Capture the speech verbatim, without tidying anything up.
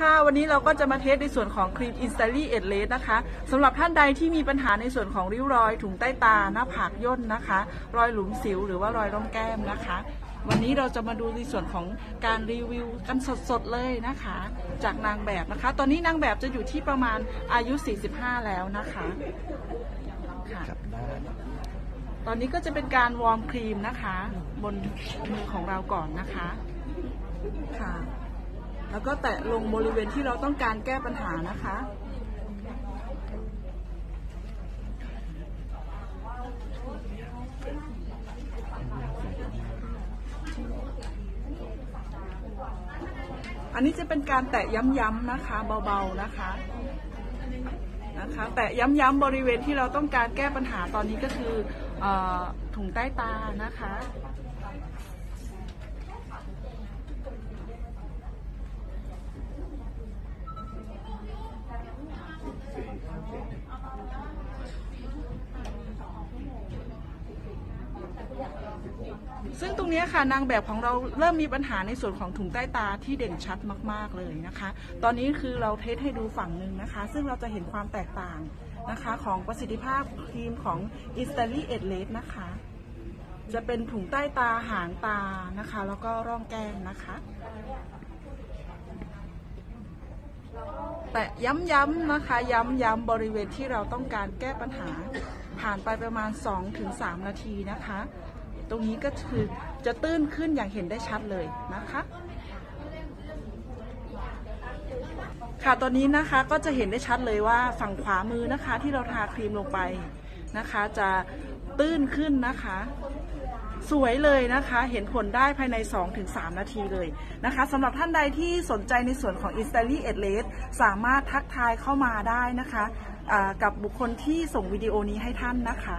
ค่ะวันนี้เราก็จะมาเทสในส่วนของครีม Instantly Ageless นะคะสำหรับท่านใดที่มีปัญหาในส่วนของริ้วรอยถุงใต้ตาหน้าผากย่นนะคะรอยหลุมสิวหรือว่ารอยร่องแก้มนะคะวันนี้เราจะมาดูในส่วนของการรีวิวกันสดๆเลยนะคะจากนางแบบนะคะตอนนี้นางแบบจะอยู่ที่ประมาณอายุสี่สิบห้าแล้วนะคะค่ะตอนนี้ก็จะเป็นการวอร์มครีมนะคะบนมือของเราก่อนนะคะค่ะแล้วก็แตะลงบริเวณที่เราต้องการแก้ปัญหานะคะอันนี้จะเป็นการแตะย้ำๆนะคะเบาๆนะคะนะคะแตะย้ำๆบริเวณที่เราต้องการแก้ปัญหาตอนนี้ก็คือถุงใต้ตานะคะซึ่งตรงนี้ค่ะนางแบบของเราเริ่มมีปัญหาในส่วนของถุงใต้ตาที่เด่นชัดมากๆเลยนะคะตอนนี้คือเราเทสให้ดูฝั่งหนึ่งนะคะซึ่งเราจะเห็นความแตกต่างนะคะของประสิทธิภาพครีมของ Instantly Ageless นะคะจะเป็นถุงใต้ตาหางตานะคะแล้วก็ร่องแก้มนะคะแต่ย้ำๆนะคะย้ำๆบริเวณที่เราต้องการแก้ปัญหาผ่านไปประมาณ สองถึงสาม นาทีนะคะตรงนี้ก็คือจะตื้นขึ้นอย่างเห็นได้ชัดเลยนะคะค่ะตอนนี้นะคะก็จะเห็นได้ชัดเลยว่าฝั่งขวามือนะคะที่เราทาครีมลงไปนะคะจะตื้นขึ้นนะคะสวยเลยนะคะเห็นผลได้ภายใน สองถึงสาม นาทีเลยนะคะสำหรับท่านใดที่สนใจในส่วนของ Instantly Ageless สามารถทักทายเข้ามาได้นะคะกับบุคคลที่ส่งวิดีโอนี้ให้ท่านนะคะ